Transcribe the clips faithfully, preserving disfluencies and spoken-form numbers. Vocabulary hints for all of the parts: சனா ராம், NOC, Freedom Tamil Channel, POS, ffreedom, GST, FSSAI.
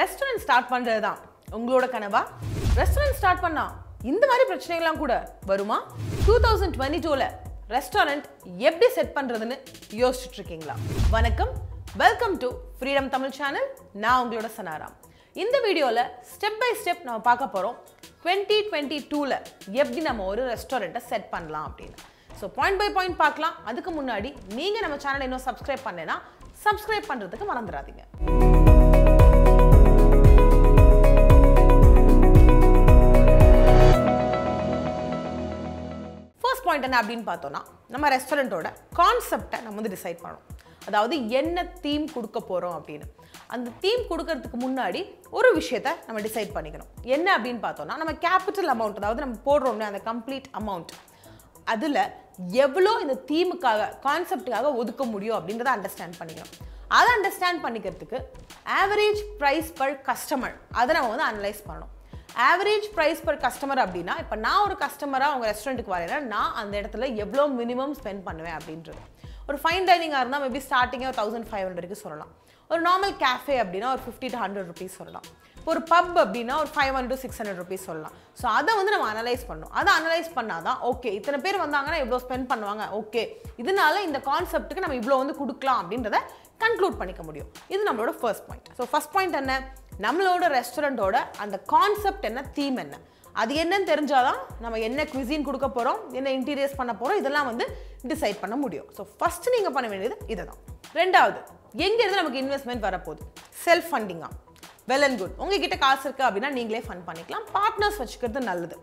restaurant start பண்றதுதான் உங்களோட கனவா restaurant start பண்ணா இந்த மாதிரி பிரச்சனை எல்லாம் கூட வருமா twenty twenty-two ல restaurant எப்படி செட் பண்றதுன்னு யோசிச்சிட்டு இருக்கீங்களா வணக்கம் welcome to Freedom Tamil Channel நான் உங்களோட சனா ராம் In this video, step by step, we will see twenty twenty-two la eppadi nama oru restaurant set pannalam appadina. So point by point paakalam. Adukku munnadi neenga nama channel inno subscribe pannena subscribe pandradhukku marandiradinga. First point enna appdin paathona nama restaurant oda concept ah namu decide pannom. அதாவது என்ன theme கொடுக்க போறோம் அப்படினு அந்த theme கொடுக்கிறதுக்கு முன்னாடி ஒரு விஷயத்தை நம்ம டிசைட் பண்ணிக்கணும் என்ன அப்படினு பார்த்தோம்னா நம்ம கேபிட்டல் அமௌண்ட் அதாவது நம்ம போடுறோம்ல அந்த கம்ப்ளீட் அமௌண்ட் அதுல எவ்ளோ இந்த தீமுக்காக கான்செப்ட்காக ஒதுக்க முடியும் அப்படிங்கறதை அண்டர்ஸ்டாண்ட் பண்ணிக்கணும் அத அண்டர்ஸ்டாண்ட் பண்ணிக்கிறதுக்கு ஆவரேஜ் பிரைஸ் per கஸ்டமர் அத நாம வந்து அனலைஸ் பண்ணனும் ஆவரேஜ் பிரைஸ் per கஸ்டமர் அப்படினா இப்போ நான் ஒரு கஸ்டமரா உங்க ரெஸ்டாரன்ட்க்கு வரேனா நான் அந்த இடத்துல எவ்ளோ மினிமம் ஸ்பெண்ட் பண்ணுவேன் அப்படின்றது ஒரு ஃபைன் டைனிங்கா இருந்தா மேபி ஸ்டார்டிங் fifteen hundred க்கு சொல்லலாம் ஒரு நார்மல் கேஃபே அப்படினா ஒரு fifty to one hundred rupees சொல்லலாம் ஒரு பப் அப்படினா ஒரு five hundred to six hundred rupees சொல்லலாம் சோ அத வந்து நம்ம அனலைஸ் பண்ணனும் அத அனலைஸ் பண்ணாதான் ஓகே இத்தனை பேர் வந்தாங்கனா இவ்ளோ ஸ்பெண்ட் பண்ணுவாங்க ஓகே இதனால இந்த கான்செப்ட்க்கு நம்ம இவ்ளோ வந்து கொடுக்கலாம் அப்படின்றதை கன்க்ளூட் பண்ணிக்க முடியும் இது நம்மளோட first point so first point என்ன நம்மளோட ரெஸ்டாரன்ட்டோட அந்த கான்செப்ட் என்ன தீம் என்ன அது என்னன்னு தெரிஞ்சாதான் நம்ம என்ன cuisine கொடுக்க போறோம் என்ன இன்டீரியர்ஸ் பண்ண போறோம் இதெல்லாம் வந்து டிசைட் பண்ண முடியும் சோ ஃபர்ஸ்ட் நீங்க பண்ண வேண்டியது இதுதான் இரண்டாவது எங்க இருந்து நமக்கு இன்வெஸ்ட்மென்ட் வர போகுது செல்ஃப் ஃபண்டிங்கா வெல் அண்ட் குட் உங்க கிட்ட காசு இருக்கு அப்படினா நீங்களே ஃபண்ட் பண்ணிக்கலாம் பார்ட்னர்ஸ் வச்சுக்கிறது நல்லது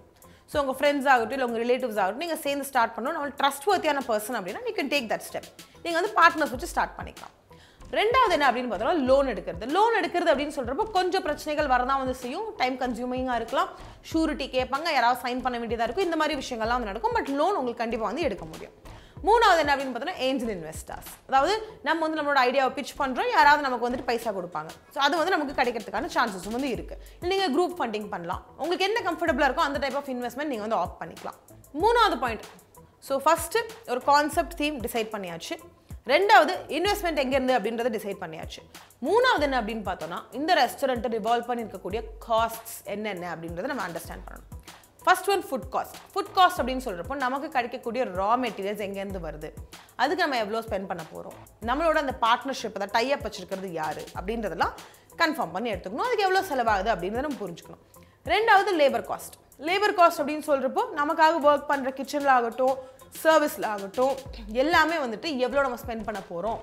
சோ உங்க फ्रेंड्स ஆகட்டும் இல்ல உங்க ரிலேட்டிவ்ஸ் ஆகட்டும் நீங்க சேர்ந்து ஸ்டார்ட் பண்ணனும் நம்ம ட்ரஸ்ட்வர்தியான पर्सन அப்படினா you can take that step நீங்க வந்து பார்ட்னர்ஸ் வச்சு ஸ்டார்ட் பண்ணிக்கலாம் இரண்டாவது என்ன அப்படினு பார்த்தா லோன் எடுக்கிறது லோன் எடுக்கிறது அப்படினு சொல்றப்போ கொஞ்சம் பிரச்சனைகள் வரதா வந்து செய்யும் டைம் கன்சூமிங்கா இருக்கலாம் ஷூரிட்டி கேட்பாங்க யாராவது சைன் பண்ண வேண்டியதா இருக்கும் இந்த மாதிரி விஷயங்கள்லாம் வந்து நடக்கும் பட் லோன் உங்களுக்கு கண்டிப்பா வந்து எடுக்க முடியும் மூணாவது என்ன அப்படினு பார்த்தா ஏஞ்சல் இன்வெஸ்டர்ஸ் அதாவது நம்ம வந்து நம்மளோட ஐடியாவை பிட்ச் பண்றோம் யாராவது நமக்கு வந்து பைசா கொடுப்பாங்க சோ அது வந்து நமக்கு கிடைக்கிறதுக்கான சான்சஸும் வந்து இருக்கு நீங்க group funding பண்ணலாம் உங்களுக்கு என்ன கம்ஃபர்ட்டபிளா இருக்கோ அந்த டைப் ஆஃப் இன்வெஸ்ட்மென்ட் நீங்க வந்து ஆப்ட் பண்ணிக்கலாம் மூணாவது பாயிண்ட் சோ ஃபர்ஸ்ட் ஒரு கான்செப்ட் தீம் டிசைட் பண்ணியாச்சு ரெண்டாவது இன்வெஸ்ட்மென்ட் எங்க இருந்து அப்படிங்கறத டிசைட் பண்ணியாச்சு மூணாவது என்ன அப்படினு பார்த்தோம்னா இந்த ரெஸ்டாரன்ட் ரிவால்வ் பண்ணி இருக்க கூடிய காஸ்ட்ஸ் என்னென்ன அப்படிங்கறத நம்ம அண்டர்ஸ்டாண்ட் பண்ணனும் first one food cost food cost அப்படினு சொல்றப்போ நமக்கு கிடைக்க கூடிய ரா மெட்டீரியல்ஸ் எங்க இருந்து வருது அதுக்கு நம்ம எவ்வளவு ஸ்பெண்ட் பண்ண போறோம் நம்மளோட அந்த பார்ட்னர்ஷிப் அத டை அப் வச்சிருக்கிறது யாரு அப்படிங்கறதெல்லாம் கன்ஃபார்ம் பண்ணி எடுத்துக்கணும் அதுக்கு எவ்வளவு செலவாகுது அப்படிங்கறத நம்ம புரிஞ்சுக்கணும் ரெண்டாவது லேபர் காஸ்ட் லேபர் காஸ்ட் அப்படினு சொல்றப்போ நமக்காக வர்க் பண்ற கிச்சன்ல ஆகட்டும் Service ஆகட்டும் எல்லாமே வந்துட்டு எவ்வளவு நம்ம ஸ்பெண்ட் பண்ண போறோம்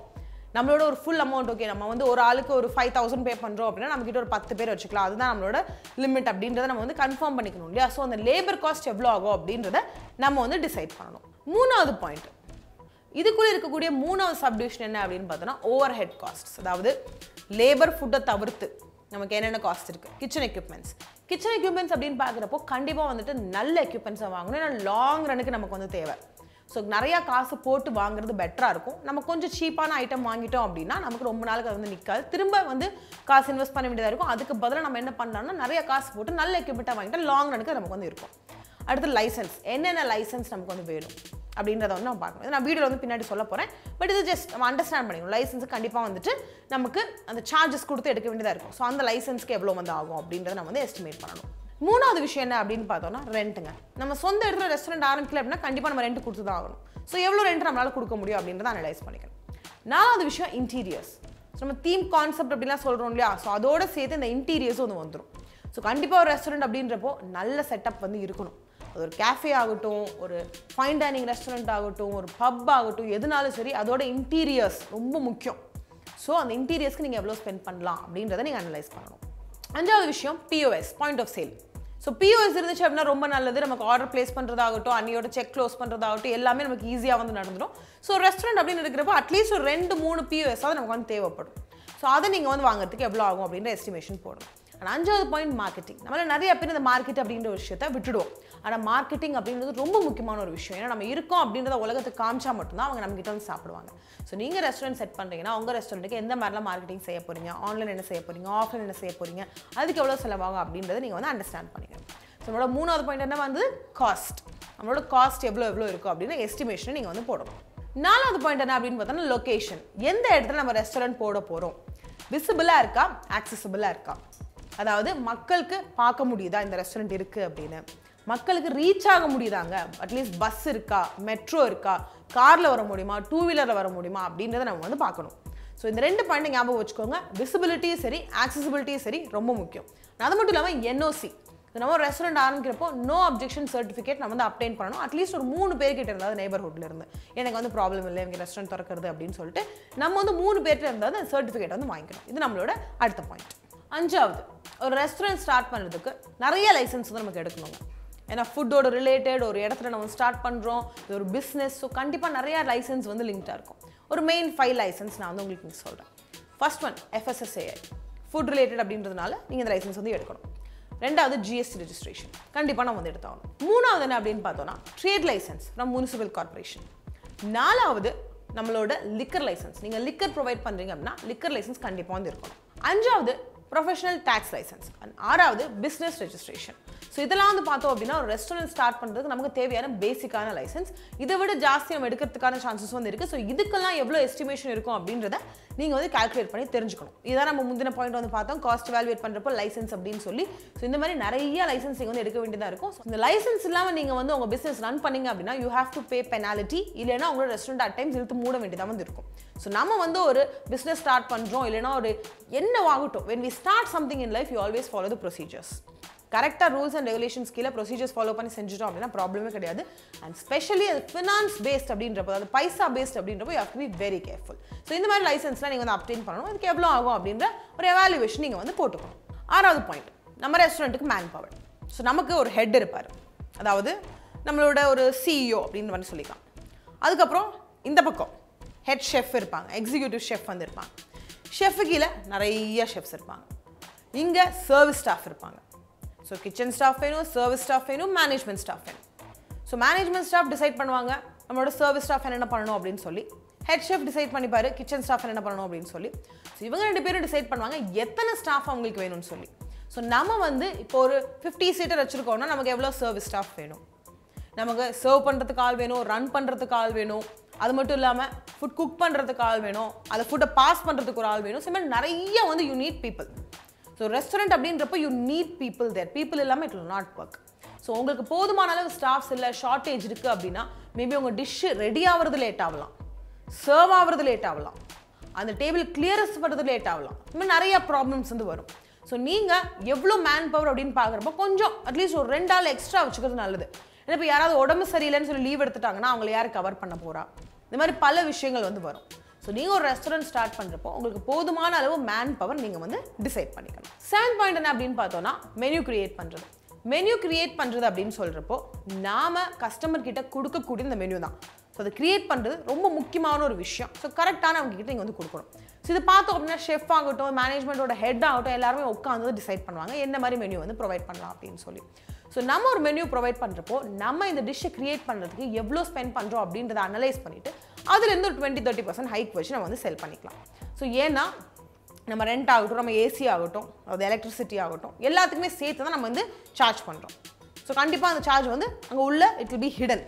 நம்மளோட ஒரு full amount okay நம்ம வந்து ஒரு ஆளுக்கு ஒரு five thousand பே பண்றோம் அப்படினா நமக்கு கிட்ட ஒரு ten பேர் வச்சுக்கலாம் அதுதான் நம்மளோட லிமிட் அப்படின்றதை நம்ம வந்து கன்ஃபார்ம் பண்ணிக்கணும் இல்லையா சோ அந்த லேபர் காஸ்ட் எவ்வளவு ஆகும் அப்படின்றதை நம்ம வந்து டிசைட் பண்ணனும் மூணாவது பாயிண்ட் இதுக்குள்ள இருக்கக்கூடிய மூணாவது சப்டிவிஷன் என்ன அப்படினு பார்த்தா ஓவர்ஹெட் காஸ்ட்ஸ் அதாவது லேபர் ஃபுட் தவிர்த்து நமக்கு என்னென்ன காஸ்ட் இருக்கு கிச்சன் எக்யூப்மென்ட்ஸ் கிச்சன் எக்யூப்மென்ட்ஸ் அப்படினு பார்க்கறப்போ கண்டிப்பா வந்துட்டு நல்ல எக்யூப்மென்ட்ஸா வாங்கணும் ஏன்னா லாங் ரனுக்கு நமக்கு வந்து தேவை சோ நிறைய காசு போட்டு வாங்குறது பெட்டரா இருக்கும் நம்ம கொஞ்சம் சீப்பான ஐட்டம் வாங்கிட்டோம் அப்படினா நமக்கு ரொம்ப நாளுக்கு வந்து நிக்காது திரும்ப வந்து காசு இன்வெஸ்ட் பண்ண வேண்டியதா இருக்கும் அதுக்கு பதிலா நம்ம என்ன பண்ணலாம்னா நிறைய காசு போட்டு நல்ல எக்யூப்மென்ட்டா வாங்கிட்டா லாங் ரனுக்கு நமக்கு வந்து இருக்கும் அடுத்து லைசென்ஸ் என்னென்ன லைசென்ஸ் நமக்கு வந்து வேணும் அப்படின்றத வந்து நான் பார்க்கணும் நான் வீடியோல வந்து பின்னாடி சொல்ல போறேன் பட் இது ஜஸ்ட் நம்ம அண்டர்ஸ்டாண்ட் பண்ணிக்கணும் லைசென்ஸ் கண்டிப்பா வந்துட்டு நமக்கு அந்த சார்ஜஸ் கொடுத்து எடுக்க வேண்டியதா இருக்கும் சோ அந்த லைசென்ஸ்க்கு எவ்வளவு வந்து ஆகும் அப்படின்றத நம்ம வந்து எஸ்டிமேட் பண்ணனும் மூணாவது விஷயம் என்ன அப்படினு பார்த்தோம்னா ரென்ட்ங்க நம்ம சொந்த இடத்துல ரெஸ்டாரன்ட் ஆரம்பிக்கல அப்படினா கண்டிப்பா நம்ம ரென்ட் கொடுத்து தான் ஆகணும் சோ எவ்வளவு ரென்ட் நம்மளால கொடுக்க முடியும் அப்படின்றத அனலைஸ் பண்ணிக்கணும் நாலாவது விஷயம் இன்டீரியர்ஸ் நம்ம தீம் கான்செப்ட் அப்படிலாம் சொல்றோம் இல்லையா சோ அதோட சேர்த்து இந்த இன்டீரியர்ஸும் வந்து வந்துரும் சோ கண்டிப்பா ஒரு ரெஸ்டாரன்ட் அப்படின்றப்போ நல்ல செட்டப் வந்து இருக்கணும் அது ஒரு கேஃபே ஆகட்டும் ஒரு ஃபைன் டைனிங் ரெஸ்டாரன்ட் ஆகட்டும் ஒரு பப் ஆகட்டும் எதுனாலும் சரி அதோட இன்டீரியர்ஸ் ரொம்ப முக்கியம் சோ அந்த இன்டீரியர்ஸ்க்கு நீங்க எவ்வளவு ஸ்பெண்ட் பண்ணலாம் அப்படின்றத நீங்க அனலைஸ் பண்ணணும் அஞ்சாவது விஷயம் P O S point of sale so P O S இருந்துச்சு அப்படினா ரொம்ப நல்லது நமக்கு ஆர்டர் பிளேஸ் பண்றதாகட்டும் அன்னியோட செக் க்ளோஸ் பண்றதாகட்டும் எல்லாமே நமக்கு ஈஸியா வந்து நடந்துரும் சோ ரெஸ்டாரன்ட் அப்படினு இருக்குறப்ப அட்லீஸ்ட் ஒரு ரெண்டு மூணு P O S ஆவது நமக்கு வந்து தேவைப்படும் சோ அதை நீங்க வந்து வாங்குறதுக்கு எவ்வளவு ஆகும் அப்படிங்கற எஸ்டிமேஷன் போடணும் அண்ட் அஞ்சாவது பாயிண்ட் மார்க்கெட்டிங் நம்மள நிறைய பேர் இந்த மார்க்கெட் அப்படிங்கற விஷயத்தை விட்டுடுவோம் ஆனா மார்க்கெட்டிங் அப்படிங்கிறது ரொம்ப முக்கியமான ஒரு விஷயம் ஏன்னா நம்ம இருக்கோம் அப்படிங்கறத உலகத்துக்கு காமிச்சா மட்டும்தான் அவங்க நம்ம கிட்ட வந்து சாப்பிடுவாங்க சோ நீங்க ரெஸ்டாரன்ட் செட் பண்றீங்கன்னா உங்க ரெஸ்டாரன்ட்க்கு எந்த மாதிரிலாம் மார்க்கெட்டிங் செய்ய போறீங்க ஆன்லைன் என்ன செய்ய போறீங்க ஆஃப்லைன் என்ன செய்ய போறீங்க அதுக்கு எவ்வளவு செலவாகும் அப்படிங்கறத நீங்க வந்து அண்டர்ஸ்டாண்ட் பண்ணிக்கணும் சோ நம்மளோட மூணாவது பாயிண்ட் என்ன வந்து காஸ்ட் நம்மளோட காஸ்ட் எவ்வளவு எவ்வளவு இருக்கும் அப்படிங்கற எஸ்டிமேஷனை நீங்க வந்து போடணும் நாலாவது பாயிண்ட் என்ன அப்படினு பார்த்தா லொகேஷன் எந்த இடத்துல நம்ம ரெஸ்டாரன்ட் போட போறோம் visible ah accessible ah irukka adavadhu makkalukku paaka mudiyada indha restaurant irukku appadina makkalukku reach ஆக முடியுதாங்க at least bus இருக்கா metro இருக்கா கார்ல வர முடியுமா two wheelerல வர முடியுமா அப்படிங்கறத நாம வந்து பார்க்கணும் So, இந்த ரெண்டு பாயிண்ட் ஞாபகம் வச்சுக்கோங்க visibility சரி accessibility சரி ரொம்ப முக்கியம் அது மட்டும் இல்லாம NOC நம்ம ரெஸ்டாரன்ட் ஆரம்பிக்கிறப்போ no objection certificate நம்ம வந்து அப்டெயின் பண்ணனும் at least ஒரு மூணு பேர் கிட்ட இருந்தா நெய்பர்ஹூட்ல இருந்து எனக்கு வந்து problem இல்ல இங்க ரெஸ்டாரன்ட் திறக்கிறது அப்படினு சொல்லிட்டு நம்ம வந்து மூணு பேர் கிட்ட இருந்தா அந்த certificate வந்து வாங்கிக்கணும் இது நம்மளோட அடுத்த பாயிண்ட் அஞ்சாவது ஒரு ரெஸ்டாரன்ட் ஸ்டார்ட் பண்றதுக்கு நிறைய லைசென்ஸ் வந்து நமக்கு எடுக்கணும் ஏனா ஃபுட் ஓட ரிலேட்டட் ஒரு இடத்துல நம்ம ஸ்டார்ட் பண்றோம் இது ஒரு business சோ கண்டிப்பா நிறைய லைசென்ஸ் வந்து லிங்க்டா இருக்கும் ஒரு main five license நான் வந்து உங்களுக்கு சொல்றேன் first one F S S A I food related அப்படின்றதுனால நீங்க இந்த license வந்து எடுக்கணும் ரெண்டாவது G S T registration கண்டிப்பா நாம வந்து எடுத்தாகணும் மூணாவது என்ன அப்படினு பார்த்தோம்னா trade license from municipal corporation நாலாவது நம்மளோட liquor license நீங்க liquor provide பண்றீங்க அப்படினா liquor license கண்டிப்பா வந்து இருக்கணும் அஞ்சாவது professional tax license and ஆறாவது business registration So, இதெல்லாம் வந்து பார்த்தோம் அப்படினா ஒரு ரெஸ்டாரன்ட் ஸ்டார்ட் பண்றதுக்கு நமக்கு தேவையான பேசிக்கான லைசென்ஸ் இத விட ஜாஸ்தி நம்ம எடுக்கிறதுக்கான சான்சஸ் வந்து இருக்கு சோ இதுக்கெல்லாம் எவ்வளவு எஸ்டிமேஷன் இருக்கும் அப்படிங்கறதை நீங்க வந்து கால்குலேட் பண்ணி தெரிஞ்சுக்கணும் இத நம்ம முந்தின பாயிண்ட் வந்து பார்த்தோம் காஸ்ட் எவாலுவேட் பண்றப்போ லைசென்ஸ் அப்படினு சொல்லி சோ இந்த மாதிரி நிறைய லைசென்சிங் வந்து எடுக்க வேண்டியதா இருக்கும் இந்த லைசென்ஸ் இல்லாம நீங்க வந்து உங்க business ரன் பண்ணீங்க அப்படினா you have to pay penalty இல்லனா உங்க ரெஸ்டாரன்ட் at times இழுத்து மூட வேண்டியதா வந்து இருக்கும் சோ நாம வந்து ஒரு business ஸ்டார்ட் பண்றோம் இல்லனா ஒரு என்ன வாங்கட்டும் when we start something in life you always follow the procedures Correct rules and regulations கீழ procedures follow பண்ணி செஞ்சிட்டோம் அப்படினா problem கிடையாது and especially finance based அப்படின்றப்ப அது பைசா based அப்படின்றப்ப you have to be very careful so இந்த மாதிரி லைசென்ஸ்லாம் நீங்க வந்து obtain பண்ணனும் அதுக்கு எவ்வளவு ஆகும் அப்படின்ற ஒரு evaluation நீங்க வந்து போட்டுக்கணும் ஆறாவது பாயிண்ட் நம்ம ரெஸ்டாரன்ட்க்கு man power so நமக்கு ஒரு ஹெட் இருப்பார் அதாவது நம்மளோட ஒரு C E O அப்படினு வந்து சொல்லிக்கலாம் அதுக்கு அப்புறம் இந்த பக்கம் ஹெட் ஷெஃப் இருப்பாங்க எக்ஸிகியூட்டிவ் ஷெஃப் வந்து இருப்பாங்க ஷெஃப் கீழ நிறைய ஷெஃப்ஸ் இருப்பாங்க இங்க சர்வீஸ் ஸ்டாஃப் இருப்பாங்க So kitchen staff வேணும் service staff வேணும் management staff வேணும் So management staff decide பண்ணுவாங்க நம்மளோட service staff என்ன பண்ணனும் அப்படினு சொல்லி head chef decide பண்ணிப்பாரு kitchen staff என்ன பண்ணனும் அப்படினு சொல்லி So இவங்க ரெண்டு பேரும் decide பண்ணுவாங்க எத்தனை staff உங்களுக்கு வேணும்னு சொல்லி So நாம வந்து இப்போ ஒரு fifty seater வச்சிருக்கோம்னா நமக்கு எவ்வளவு service staff வேணும் நமக்கு serve பண்றதுக்கு ஆள் வேணும் run பண்றதுக்கு ஆள் வேணும் அது மட்டும் இல்லாம food cook பண்றதுக்கு ஆள் வேணும் அத food pass பண்றதுக்கு ஒரு ஆள் வேணும் சோ நிறைய வந்து you need people So restaurant அப்படின்றப்ப you need people there people இல்லாம it will not work so உங்களுக்கு போதுமான அளவு ஸ்டாஃப்ஸ் இல்ல ஷார்ட்டேஜ் இருக்கு அப்படினா மேபி உங்க டிஷ் ரெடி ஆவறது லேட் ஆவலாம் சர்வ் ஆவறது லேட் ஆவலாம் அந்த டேபிள் கிளியரஸ் பண்றது லேட் ஆவலாம் இன்னும் நிறைய ப்ராப்ளம்ஸ் வந்து வரும் சோ நீங்க எவ்ளோ man power அப்படினு பாக்குறப்ப கொஞ்சம் at least ஒரு ரெண்டு ஆள் எக்ஸ்ட்ரா வச்சுக்கிறது நல்லது ஏன்னா இப்ப யாராவது உடம்பு சரியில்லைன்னு சொல்லி லீவ் எடுத்துட்டாங்கன்னா அவங்கள யார் கவர் பண்ண போறா இந்த மாதிரி பல விஷயங்கள் வந்து வரும் So, நீங்க ஒரு ரெஸ்டாரன்ட் ஸ்டார்ட் பண்றப்போ உங்களுக்கு போதுமான அளவு மேன் பவர் நீங்க வந்து டிசைட் பண்ணிக்கணும். செவன்த் பாயிண்ட் என்ன அப்படினு பார்த்தோம்னா மெனு கிரியேட் பண்றது. மெனு கிரியேட் பண்றது அப்படினு சொல்றப்போ நாம கஸ்டமர் கிட்ட கொடுக்க கூடிய இந்த மெனு தான். சோ அது கிரியேட் பண்றது ரொம்ப முக்கியமான ஒரு விஷயம். சோ கரெக்ட்டான அவங்க கிட்ட நீங்க வந்து கொடுக்கணும். சோ இது பார்த்தோம் அப்படினா ஷெஃப் ஆகட்டும், மேனேஜ்மென்ட்டோட ஹெட் ஆகட்டும் எல்லாரும் உட்கார்ந்து டிசைட் பண்ணுவாங்க என்ன மாதிரி மெனு வந்து ப்ரொவைட் பண்ணலாம் அப்படினு சொல்லி. சோ நம்ம ஒரு மெனு ப்ரொவைட் பண்றப்போ நம்ம இந்த டிஷ் கிரியேட் பண்றதுக்கு எவ்வளவு ஸ்பெண்ட் பண்றோம் அப்படின்றத அனலைஸ் பண்ணிட்டு அதுல இருந்து twenty to thirty percent hike வச்சு நம்ம வந்து செல் பண்ணிக்கலாம் சோ ஏனா நம்ம rent ஆகட்டும் நம்ம ஏசி ஆகட்டும் அது எலக்ட்ரிசிட்டி ஆகட்டும் எல்லாத்துக்குமே சேர்த்து தான் நம்ம வந்து சார்ஜ் பண்றோம் சோ கண்டிப்பா அந்த சார்ஜ் வந்து அங்க உள்ள it will be hidden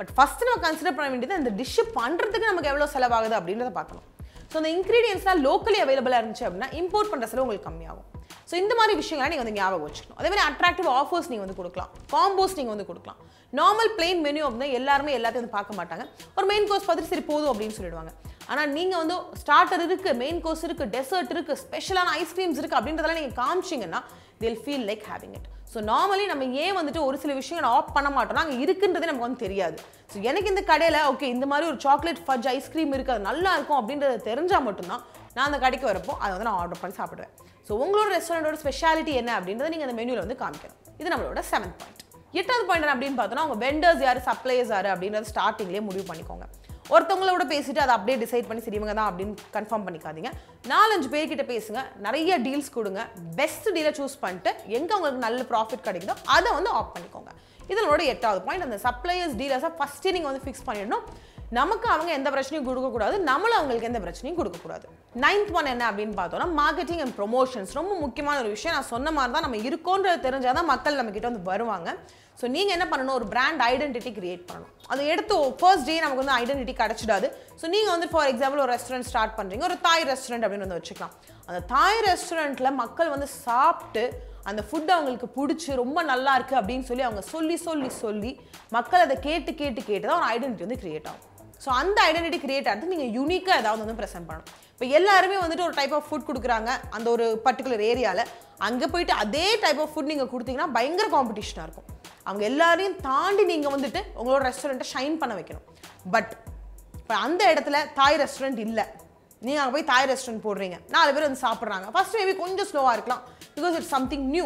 but first நம்ம கன்சிடர் பண்ண வேண்டியது அந்த டிஷ் பண்றதுக்கு நமக்கு எவ்வளவு செலவாகுது அப்படின்றத பார்க்கணும் சோ அந்த இன்கிரிடியன்ட்ஸ்லாம் லோக்கலி அவேலபிளா இருந்துச்சு அப்படினா இம்போர்ட் பண்ற செலவு உங்களுக்கு கம்மியாகும் சோ இந்த மாதிரி விஷயங்களை நீங்க வந்து ஞாபகம் வச்சுக்கணும் அதே மாதிரி அட்ராக்டிவ் ஆஃபர்ஸ் நீங்க வந்து கொடுக்கலாம் காம்போஸ் நீங்க வந்து கொடுக்கலாம் நார்மல் ப்ளைன் மெனு அப்படினா எல்லாரும் எல்லாத்தையும் வந்து பார்க்க மாட்டாங்க ஒரு மெயின் கோர்ஸ் பார்த்துட்டு சரி போதும் அப்படினு சொல்லிடுவாங்க ஆனா நீங்க வந்து ஸ்டார்டர் இருக்கு மெயின் கோர்ஸ் இருக்கு டெசர்ட் இருக்கு ஸ்பெஷலான ஐஸ்கிரீம்ஸ் இருக்கு அப்படின்றதெல்லாம் நீங்க காமிச்சீங்கன்னா they will feel like having it so normally நம்ம ஏன் வந்துட்டு ஒரு சில விஷயங்களை ஆப் பண்ண மாட்டோம்னா அங்க இருக்குன்றதே நமக்கு வந்து தெரியாது சோ எனக்கு இந்த கடையில ஓகே இந்த மாதிரி ஒரு சாக்லேட் ஃபட்ஜ் ஐஸ்கிரீம் இருக்கு அது நல்லா இருக்கும் அப்படின்றத தெரிஞ்சா மட்டும் தான் நான் அந்த கடைக்கு வரப்போ அதை வந்து நான் ஆர்டர் பண்ணி சாப்பிடுவேன் சோ உங்களோட ரெஸ்டாரன்ட்டோட ஸ்பெஷாலிட்டி என்ன அப்படின்றத நீங்க அந்த மெனுல வந்து காமிக்கணும் இது நம்மளோட seventh பாயிண்ட் எட்டாவது பாயிண்ட் என்ன அப்படினு பார்த்தோம்னா உங்க வெண்டர்ஸ் யாரு சப்ளையர்ஸ் யாரு அப்படின்றத ஸ்டார்டிங்லயே முடிவு பண்ணிக்கோங்க ஒருத்தங்களோட பேசிட்டு அதை அப்படியே டிசைட் பண்ணி சரிவங்க தான் அப்படின்னு கன்ஃபார்ம் பண்ணிக்காதீங்க நாலஞ்சு பேர்கிட்ட பேசுங்க நிறைய டீல்ஸ் கொடுங்க பெஸ்ட் டீலை சூஸ் பண்ணிட்டு எங்க உங்களுக்கு நல்ல ப்ராஃபிட் கிடைக்குதோ அதை வந்து ஆப் பண்ணிக்கோங்க இதனோட எட்டாவது பாயிண்ட் அந்த சப்ளையர்ஸ் டீலர்ஸை ஃபர்ஸ்ட் நீங்க வந்து ஃபிக்ஸ் பண்ணிடணும் நமக்கு அவங்க எந்த பிரச்சனையும் கொடுக்கக்கூடாது நம்மளும் அவங்களுக்கு எந்த பிரச்சனையும் கொடுக்கக்கூடாது நைன்த் ஒன் என்ன அப்படின்னு பார்த்தோம்னா மார்க்கெட்டிங் அண்ட் ப்ரொமோஷன்ஸ் ரொம்ப முக்கியமான ஒரு விஷயம் நான் சொன்ன மாதிரி தான் நம்ம இருக்கோன்றது தெரிஞ்சாதான் மக்கள் நம்ம கிட்ட வந்து வருவாங்க ஸோ நீங்கள் என்ன பண்ணணும் ஒரு பிராண்ட் ஐடென்டிட்டி கிரியேட் பண்ணணும் அதை எடுத்து ஃபர்ஸ்ட் டே நமக்கு வந்து ஐடென்டிட்டி கிடச்சிடாது ஸோ நீங்கள் வந்து ஃபார் எக்ஸாம்பிள் ஒரு ரெஸ்டாரண்ட் ஸ்டார்ட் பண்ணுறீங்க ஒரு தாய் ரெஸ்டாரண்ட் அப்படின்னு வந்து வச்சுக்கலாம் அந்த தாய் ரெஸ்டாரண்ட்ல மக்கள் வந்து சாப்பிட்டு அந்த ஃபுட் அவங்களுக்கு பிடிச்சி ரொம்ப நல்லா இருக்கு அப்படினு சொல்லி அவங்க சொல்லி சொல்லி சொல்லி மக்கள் அதை கேட்டு கேட்டு கேட்டு தான் ஒரு ஐடென்டிட்டி வந்து கிரியேட் ஆகும். சோ அந்த ஐடென்டிட்டி கிரியேட் ஆனது நீங்க யூனிக்கா ஏதாவது வந்து பிரசன்ட் பண்ணணும். இப்போ எல்லாரும் வந்து ஒரு டைப் ஆஃப் ஃபுட் கொடுக்குறாங்க அந்த ஒரு பர்టిక్యులர் ஏரியால அங்க போய்ட்டு அதே டைப் ஆஃப் ஃபுட் நீங்க கொடுத்தீங்கன்னா பயங்கர காம்படிஷனா இருக்கும். அவங்க எல்லாரையும் தாண்டி நீங்க வந்துட்டு உங்களோட ரெஸ்டாரண்ட்டை ஷைன் பண்ண வைக்கணும். பட் இப்போ அந்த இடத்துல தாய் ரெஸ்டாரண்ட் இல்ல. நீங்க அங்க போய் தாய் ரெஸ்டாரண்ட் போடுறீங்க. நாலு பேர் வந்து சாப்பிடுறாங்க. ஃபர்ஸ்ட் மேபி கொஞ்சம் ஸ்லோவா இருக்கலாம் because it's something new.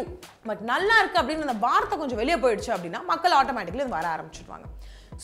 But நல்லா இருக்கு அப்படின அந்த வார்த்தை கொஞ்சம் வெளிய போயிடுச்சு அப்படினா மக்கள் ஆட்டோமேட்டிக்கலி வர ஆரம்பிச்சிடுவாங்க.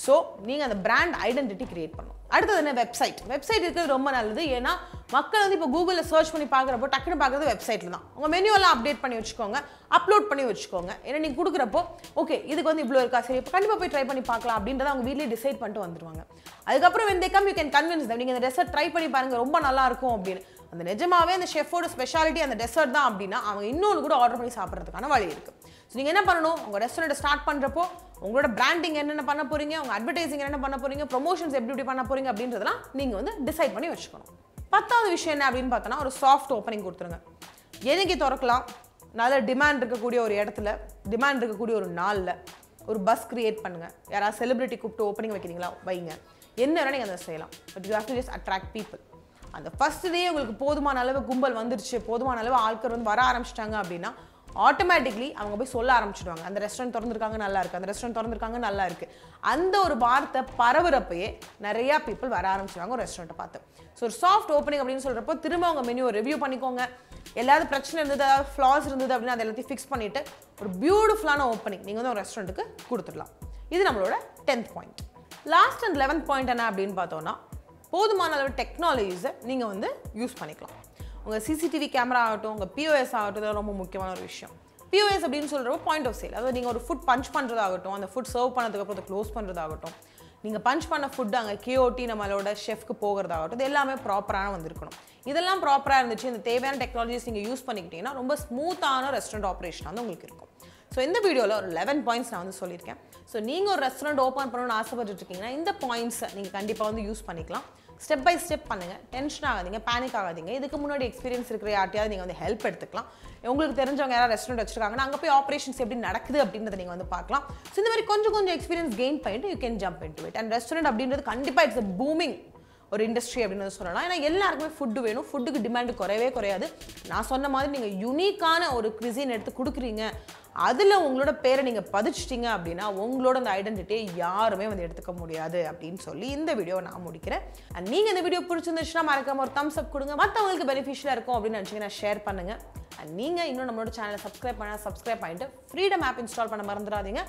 சோ நீங்க அந்த பிராண்ட் ஐடென்டிட்டி கிரியேட் பண்ணணும். அடுத்து என்ன வெப்சைட். வெப்சைட் இருக்குது ரொம்ப நல்லது. ஏன்னா மக்கள் வந்து இப்போ கூகுள்ல சர்ச் பண்ணி பார்க்கறப்போ டக்குனு பார்க்கிறது வெப்சைட்ல தான். உங்க மெனு எல்லாம் அப்டேட் பண்ணி வச்சுக்கோங்க, அப்லோட் பண்ணி வச்சுக்கோங்க. ஏன்னா நீங்க கொடுக்குறப்போ ஓகே இதுக்கு வந்து இவ்ளோ இருக்கா சரி இப்போ கண்டிப்பா போய் ட்ரை பண்ணி பார்க்கலாம் அப்படின்றத அவங்க வீட்லயே டிசைட் பண்ணிட்டு வந்துருவாங்க. அதுக்கப்புறம் when they come you can convince them நீங்க இந்த ரெசிபி ட்ரை பண்ணி பாருங்க ரொம்ப நல்லா இருக்கும் அப்படின்னு. அந்த நிஜமாவே அந்த ஷெஃபோட ஸ்பெஷாலிட்டி அந்த டெசர்ட் தான் அப்படின்னா அவங்க இன்னொன்று கூட ஆர்டர் பண்ணி சாப்பிட்றதுக்கான வழி இருக்குது. ஸோ நீங்கள் என்ன பண்ணணும், உங்கள் ரெஸ்டாரண்ட்டை ஸ்டார்ட் பண்ணுறப்போ உங்களோட பிராண்டிங் என்னென்ன பண்ண போகிறீங்க, உங்கள் அட்வர்டைசிங் என்னென்ன பண்ண போகிறீங்க, ப்ரொமோஷன்ஸ் எப்படி எப்படி பண்ண போகிறீங்க அப்படின்றதெல்லாம் நீங்கள் வந்து டிசைட் பண்ணி வச்சுக்கணும். பத்தாவது விஷயம் என்ன அப்படின்னு பார்த்தோன்னா ஒரு சாஃப்ட் ஓப்பனிங் கொடுத்துருங்க. எதுக்கு திறக்கலாம், நல்ல டிமாண்ட் இருக்கக்கூடிய ஒரு இடத்துல, டிமாண்ட் இருக்கக்கூடிய ஒரு நாளில் ஒரு பஸ் க்ரியேட் பண்ணுங்கள். யாராவது செலிபிரிட்டி கூப்பிட்டு ஓப்பனிங் வைக்கிறீங்களா வைங்க, என்ன வேணால் நீங்கள் அதை செய்யலாம். But you have to just attract people. அந்த ஃபர்ஸ்ட் டே உங்களுக்கு போதுமான அளவு கும்பல் வந்துருச்சு, போதுமான அளவு ஆட்கள் வந்து வர ஆரம்பிச்சிட்டாங்க அப்படின்னா ஆட்டோமேட்டிக்லி அவங்க போய் சொல்ல ஆரம்பிச்சிடுவாங்க அந்த ரெஸ்டாரண்ட் திறந்துருக்காங்க நல்லா இருக்குது, அந்த ரெஸ்டாரண்ட் திறந்துருக்காங்க நல்லா இருக்குது. அந்த ஒரு வார்த்தை பரவுறப்பையே நிறையா பீப்புள் வர ஆரம்பிச்சிடுவாங்க ஒரு ரெஸ்டாரண்ட்டை பார்த்து. ஸோ ஒரு சாஃப்ட் ஓப்பனிங் அப்படின்னு சொல்கிறப்போ திரும்ப அவங்க மெனுவை ரிவ்யூ பண்ணிக்கோங்க. எல்லாவது பிரச்சனை இருந்தது, அதாவது ஃப்ளாஸ் இருந்தது அப்படின்னா அதை எல்லாத்தையும் ஃபிக்ஸ் பண்ணிவிட்டு ஒரு பியூட்டிஃபுல்லான ஓப்பனிங் நீங்கள் வந்து ஒரு ரெஸ்டாரண்ட்டுக்கு கொடுத்துடலாம். இது நம்மளோட tenth point. Last and eleventh point என்ன அப்படின்னு பார்த்தோன்னா போதுமான அளவு டெக்னாலஜிஸை நீங்கள் வந்து யூஸ் பண்ணிக்கலாம். உங்கள் சிசிடிவி கேமரா ஆகட்டும், உங்கள் பிஓஎஸ் ஆகட்டும், ரொம்ப முக்கியமான ஒரு விஷயம். பிஓஎஸ் அப்படின்னு சொல்கிறப்போ பாயிண்ட் ஆஃப் சேல், அதாவது நீங்கள் ஒரு ஃபுட் பஞ்ச் பண்ணுறதாகட்டும், அந்த ஃபுட் சர்வ் பண்ணதுக்கப்புறம் அதை க்ளோஸ் பண்ணுறதாகட்டும், நீங்கள் பஞ்ச் பண்ண ஃபுட் அங்கே கேஓடி நம்மளோட ஷெஃப்க்கு போகிறதாகட்டும், இது எல்லாமே ப்ராப்பராக வந்துருக்கணும். இதெல்லாம் ப்ராப்பராக இருந்துச்சு, இந்த தேவையான டெக்னாலஜிஸ் நீங்கள் யூஸ் பண்ணிக்கிட்டீங்கன்னா ரொம்ப ஸ்மூத்தான ரெஸ்டாரண்ட் ஆப்ரேஷன் வந்து உங்களுக்கு இருக்கும். ஸோ இந்த வீடியோவில் ஒரு லெவன் பாயிண்ட்ஸ் நான் வந்து சொல்லியிருக்கேன். ஸோ நீங்கள் ஒரு ரெஸ்டாரண்ட் ஓப்பன் பண்ணணும்னு ஆசைப்பட்டுட்டு இருக்கீங்கன்னா இந்த பாயிண்ட்ஸை நீங்கள் கண்டிப்பாக வந்து யூஸ் பண்ணிக்கலாம். ஸ்டெப் பை ஸ்டெப் பண்ணுங்கள், டென்ஷன் ஆகாதீங்க, பேனிக் ஆகாதீங்க. இதுக்கு முன்னாடி எக்ஸ்பீரியன்ஸ் இருக்கிற யார்ட்டையாவது நீங்கள் வந்து ஹெல்ப் எடுத்துக்கலாம். உங்களுக்கு தெரிஞ்சவங்க யாராவது ரெஸ்டாரண்ட் வச்சுருக்காங்கன்னா அங்கே போய் ஆப்ரேஷன்ஸ் எப்படி நடக்குது அப்படின்றத நீங்கள் வந்து பார்க்கலாம். ஸோ இந்த மாதிரி கொஞ்சம் கொஞ்சம் எக்ஸ்பீரியன்ஸ் கெயின் பண்ணிட்டு you can jump into it. And restaurant அப்படின்றது கண்டிப்பாக இட்ஸ் அ பூமிங் ஒரு இண்டஸ்ட்ரி அப்படின்றது சொல்லலாம். ஏன்னா எல்லாருக்குமே ஃபுட்டு வேணும், ஃபுட்டுக்கு டிமாண்டு குறையவே குறையாது. நான் சொன்ன மாதிரி நீங்கள் யூனிக்கான ஒரு க்ரிசின் எடுத்து கொடுக்குறீங்க, அதில் உங்களோட பேரை நீங்கள் பதிச்சிட்டிங்க அப்படின்னா உங்களோட அந்த ஐடென்டிட்டியை யாருமே வந்து எடுத்துக்க முடியாது அப்படின்னு சொல்லி இந்த வீடியோவை நான் முடிக்கிறேன். அண்ட் நீங்கள் இந்த வீடியோ பிடிச்சிருந்துச்சுன்னா மறக்காம ஒரு தம்ஸ் அப் கொடுங்க, மற்றவங்களுக்கு பெனிஃபிஷியலாக இருக்கும் அப்படின்னு நினச்சிங்கன்னா ஷேர் பண்ணுங்கள். அண்ட் நீங்கள் இன்னும் நம்மளோட சேனலை சப்ஸ்கிரைப் பண்ணால் சப்ஸ்கிரைப் பண்ணிட்டு ஃப்ரீடம் ஆப் இன்ஸ்டால் பண்ண மறந்துடாதீங்க.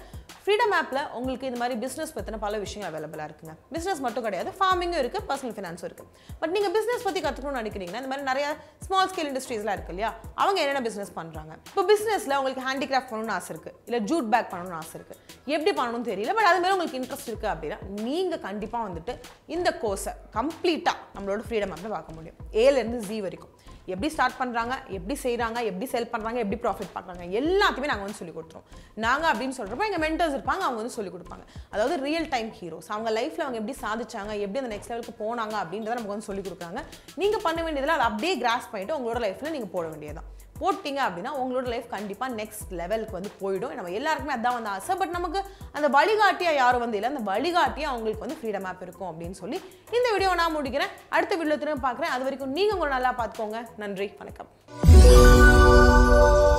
ஃப்ரீடம் ஆப்பில் உங்களுக்கு இந்த மாதிரி பிஸ்னஸ் பற்றின பல விஷயங்கள் அவைலபிளாக இருக்குங்க. பிஸ்னஸ் மட்டும் கிடையாது, ஃபார்மிங்கும் இருக்குது, பர்சனல் ஃபினான்ஸும் இருக்குது. பட் நீங்கள் பிஸ்னஸ் பற்றி கற்றுக்கணும்னு நினைக்கிறீங்கன்னா இந்த மாதிரி நிறைய ஸ்மால் ஸ்கேல் இண்டஸ்ட்ரீஸ்லாம் இருக்குது இல்லையா, அவங்க என்னென்ன பிஸ்னஸ் பண்ணுறாங்க. இப்போ பிஸ்னஸில் உங்களுக்கு ஹேண்டிகிராஃப்ட் பண்ணணும்னு ஆசை இருக்குது, இல்லை ஜூட் பேக் பண்ணணும்னு ஆசை இருக்குது, எப்படி பண்ணணும்னு தெரியல, பட் அதுமாதிரி உங்களுக்கு இன்ட்ரெஸ்ட் இருக்குது அப்படின்னா நீங்கள் கண்டிப்பாக வந்துட்டு இந்த கோர்ஸை கம்ப்ளீட்டாக நம்மளோட ஃப்ரீடம் ஆப்பில் பார்க்க முடியும். ஏலேருந்து ஜி வரைக்கும் எப்படி ஸ்டார்ட் பண்ணுறாங்க, எப்படி செய்கிறாங்க, எப்படி செல் பண்ணுறாங்க, எப்படி ப்ராஃபிட் பண்ணுறாங்க, எல்லாத்தையுமே நாங்கள் வந்து சொல்லிக் கொடுத்துருவோம். நாங்கள் அப்படின்னு சொல்கிறப்போ எங்கள் மென்டர்ஸ் இருப்பாங்க, அவங்க வந்து சொல்லிக் கொடுப்பாங்க. அதாவது ரியல் டைம் ஹீரோஸ், அவங்க லைஃப்பில் அவங்க எப்படி சாதிச்சாங்க, எப்படி அந்த நெக்ஸ்ட் லெவலுக்கு போனாங்க அப்படின்றத நமக்கு வந்து சொல்லிக் கொடுக்குறாங்க. நீங்கள் பண்ண வேண்டியதில் அதை அப்படியே கிராஸ் பண்ணிவிட்டு உங்களோட லைஃப்பில் நீங்கள் போட வேண்டியதுதான். போட்டிங்க அப்படின்னா உங்களோட லைஃப் கண்டிப்பாக நெக்ஸ்ட் லெவலுக்கு வந்து போயிடும். நம்ம எல்லாருக்குமே அதான் வந்து ஆசை. பட் நமக்கு அந்த வழிகாட்டியாக யாரும் வந்து இல்லை, அந்த வழிகாட்டியாக அவங்களுக்கு வந்து ஃப்ரீடம் ஆப் இருக்கும் அப்படின்னு சொல்லி இந்த வீடியோ நான் முடிக்கிறேன். அடுத்த வீடியோ திரும்ப பார்க்குறேன். அது வரைக்கும் நீங்கள் உங்களை நல்லா பார்த்துக்கோங்க. நன்றி, வணக்கம்.